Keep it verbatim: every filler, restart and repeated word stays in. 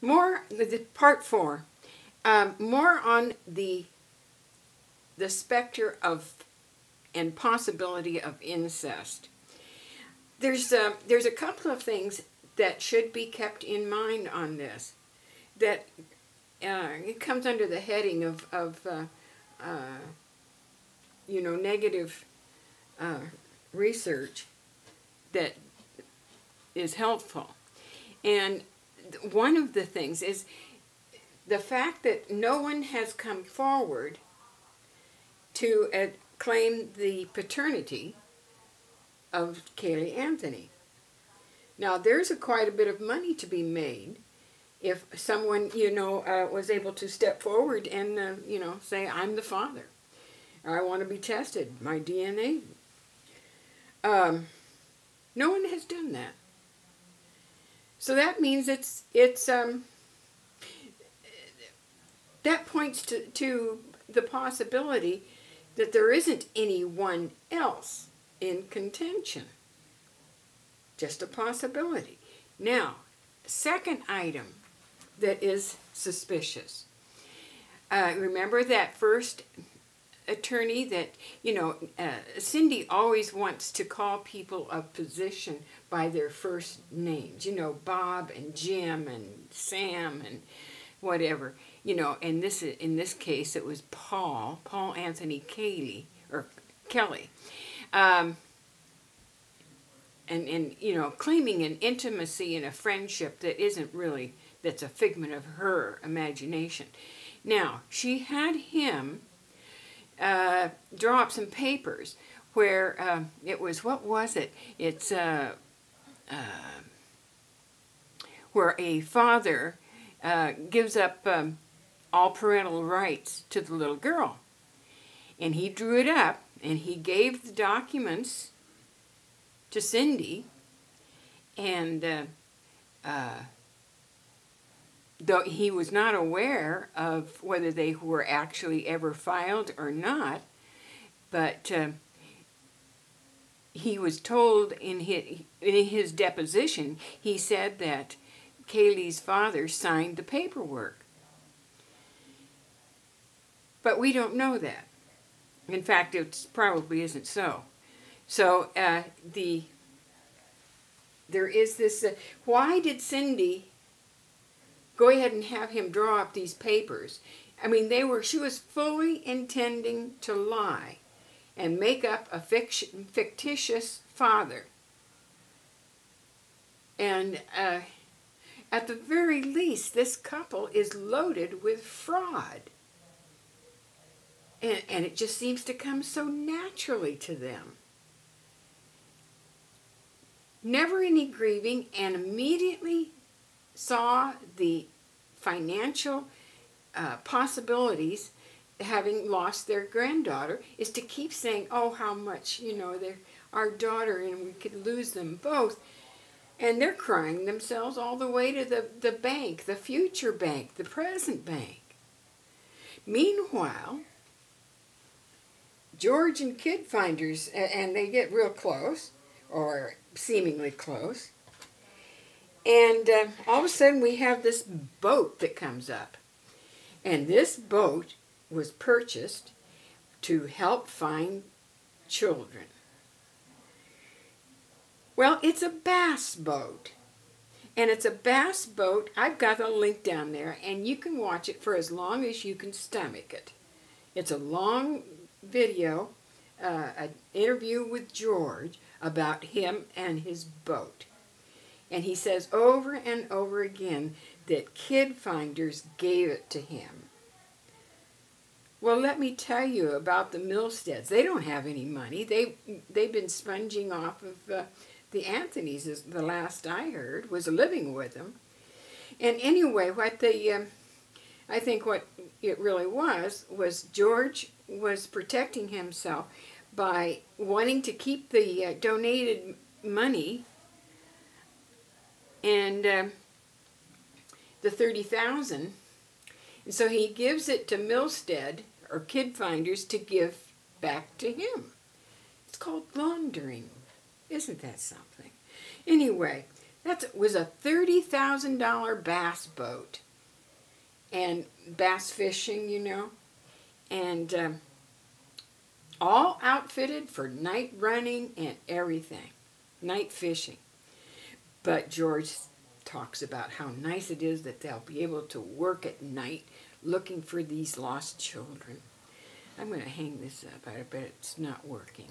more, the part four, um, more on the the specter of and possibility of incest. There's a, there's a couple of things that should be kept in mind on this. That uh, it comes under the heading of, of uh, uh, you know, negative uh, research that is helpful. And one of the things is the fact that no one has come forward to uh, claim the paternity of Caylee Anthony. Now, there's a quite a bit of money to be made if someone, you know, uh, was able to step forward and, uh, you know, say, I'm the father. I want to be tested. My D N A. Um, no one has done that. So that means it's, it's, um, that points to, to the possibility that there isn't anyone else in contention. Just a possibility. Now, second item that is suspicious. Uh, remember that first attorney that, you know, uh, Cindy always wants to call people of position by their first names. You know, Bob and Jim and Sam and whatever. You know, and this in this case it was Paul, Paul Anthony Caylee, or Kelly. Um, and, and, you know, claiming an intimacy and a friendship that isn't really, that's a figment of her imagination. Now, she had him uh, draw up some papers where uh, it was, what was it? It's uh, uh, where a father uh, gives up um, all parental rights to the little girl. And he drew it up. And he gave the documents to Cindy, and uh, uh, though he was not aware of whether they were actually ever filed or not, but uh, he was told in his, in his deposition, he said that Caylee's father signed the paperwork. But we don't know that. In fact, it probably isn't so. So uh, the there is this. Uh, why did Cindy go ahead and have him draw up these papers? I mean, they were. She was fully intending to lie and make up a fiction, fictitious father. And uh, at the very least, this couple is loaded with fraud. And, and it just seems to come so naturally to them. Never any grieving, and immediately saw the financial uh, possibilities, having lost their granddaughter, is to keep saying, oh, how much, you know, they're our daughter and we could lose them both. And they're crying themselves all the way to the, the bank, the future bank, the present bank. Meanwhile, George and Kid Finders, and they get real close, or seemingly close, and uh, all of a sudden we have this boat that comes up. And this boat was purchased to help find children. Well, it's a bass boat. And it's a bass boat. I've got a link down there, and you can watch it for as long as you can stomach it. It's a long video, uh, an interview with George about him and his boat. And he says over and over again that Kid Finders gave it to him. Well, let me tell you about the Milsteads. They don't have any money. They, they've been sponging off of uh, the Anthonys, is the last I heard, was living with them. And anyway, what they, um, I think what it really was, was George was protecting himself by wanting to keep the uh, donated money, and uh, the thirty thousand dollars, and so he gives it to Milstead, or Kid Finders, to give back to him. It's called laundering. Isn't that something? Anyway, That was a thirty thousand dollar bass boat, and bass fishing, you know, and um, all outfitted for night running and everything, night fishing. But George talks about how nice it is that they'll be able to work at night looking for these lost children. I'm going to hang this up. I bet it's not working.